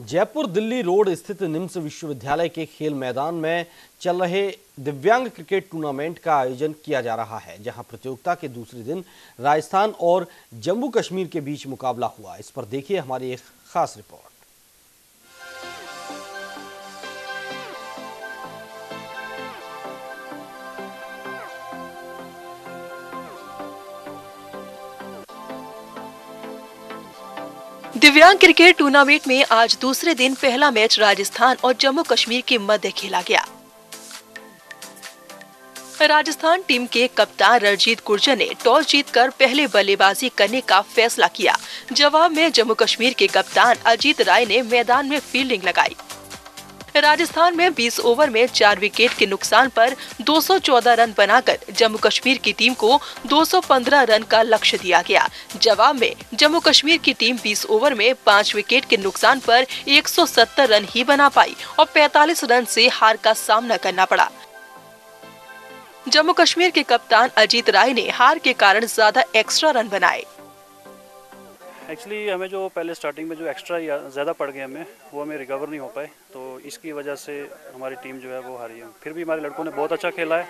Jaipur Delhi road स्थित निम्स विश्वविद्यालय के खेल मैदान में चल रहे दिव्यांग क्रिकेट टूर्नामेंट का आयोजन किया जा रहा है, जहां प्रतियोगिता के दूसरे दिन राजस्थान और जम्मू कश्मीर के बीच मुकाबला हुआ। इस पर देखिए हमारी एक खास रिपोर्ट। दिव्यांग क्रिकेट टूर्नामेंट में आज दूसरे दिन पहला मैच राजस्थान और जम्मू कश्मीर के मध्य खेला गया। राजस्थान टीम के कप्तान रणजीत गुर्जर ने टॉस जीतकर पहले बल्लेबाजी करने का फैसला किया। जवाब में जम्मू कश्मीर के कप्तान अजीत राय ने मैदान में फील्डिंग लगाई। राजस्थान में 20 ओवर में 4 विकेट के नुकसान पर 214 रन बनाकर जम्मू कश्मीर की टीम को 215 रन का लक्ष्य दिया गया। जवाब में जम्मू कश्मीर की टीम 20 ओवर में 5 विकेट के नुकसान पर 170 रन ही बना पाई और 45 रन से हार का सामना करना पड़ा। जम्मू कश्मीर के कप्तान अजीत राय ने हार के कारण ज्यादा एक्स्ट्रा रन बनाए। एक्चुअली हमें जो पहले स्टार्टिंग में जो एक्स्ट्रा ज़्यादा पड़ गए हमें, वो हमें रिकवर नहीं हो पाए, तो इसकी वजह से हमारी टीम जो है वो हारी है। फिर भी हमारे लड़कों ने बहुत अच्छा खेला है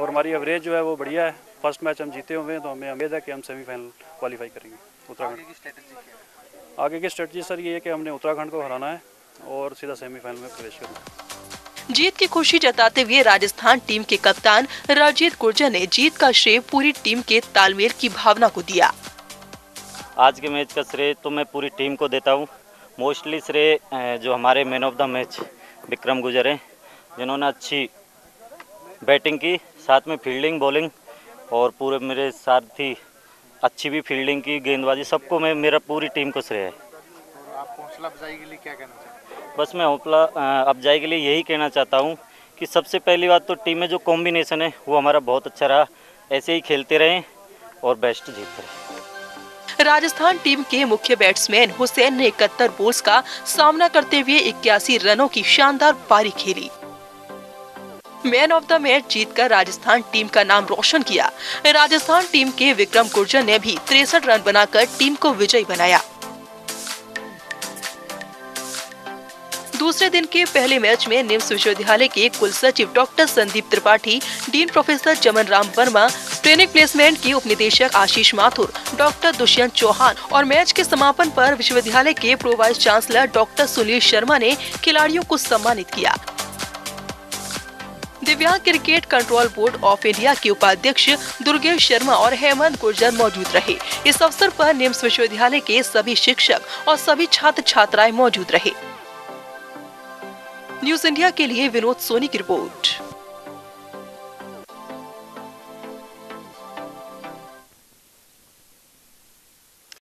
और हमारी एवरेज जो है वो बढ़िया है। फर्स्ट मैच हम जीते हुए हैं, तो हमें उम्मीद है कि हम सेमीफाइनल क्वालिफाई करेंगे। उत्तराखंड आगे की स्ट्रेटजी सर ये है कि हमने उत्तराखंड को हराना है और सीधा सेमीफाइनल में प्रवेश करना है। जीत की खुशी जताते हुए राजस्थान टीम के कप्तान रणजीत गुर्जर ने जीत का श्रेय पूरी टीम के तालमेल की भावना को दिया। आज के मैच का श्रेय तो मैं पूरी टीम को देता हूँ। मोस्टली श्रेय जो हमारे man of the match Vikram Gurjar हैं, जिन्होंने अच्छी बैटिंग की, साथ में फील्डिंग, बॉलिंग और पूरे मेरे साथ ही अच्छी भी फील्डिंग की, गेंदबाजी, सबको मैं मेरा पूरी टीम को श्रेय है। आप हौसला अफजाई के लिए क्या कहना चाहते हैं? बस मैं हौसला अफजाई के लिए यही कहना चाहता हूँ कि सबसे पहली बात तो टीम में जो कॉम्बिनेशन है वो हमारा बहुत अच्छा रहा। ऐसे ही खेलते रहें और बेस्ट जीतते रहें। राजस्थान टीम के मुख्य बैट्समैन हुसैन ने 71 बॉल्स का सामना करते हुए 81 रनों की शानदार पारी खेली। मैन ऑफ द मैच जीतकर राजस्थान टीम का नाम रोशन किया। राजस्थान टीम के विक्रम गुर्जर ने भी 63 रन बनाकर टीम को विजयी बनाया। दूसरे दिन के पहले मैच में निम्स विश्वविद्यालय के कुल सचिव doctor Sandeep Tripathi, dean professor Chaman Ram Verma, training placement के उपनिदेशक आशीष माथुर, डॉक्टर दुष्यंत चौहान और मैच के समापन पर विश्वविद्यालय के pro vice chancellor doctor Sunil Sharma ने खिलाड़ियों को सम्मानित किया। दिव्यांग cricket control board of India के उपाध्यक्ष दुर्गेश शर्मा और हेमंत गुर्जर मौजूद रहे। इस अवसर पर निम्स विश्वविद्यालय के सभी शिक्षक और सभी छात्र छात्राएं मौजूद रहे। न्यूज़ इंडिया के लिए विनोद सोनी की रिपोर्ट।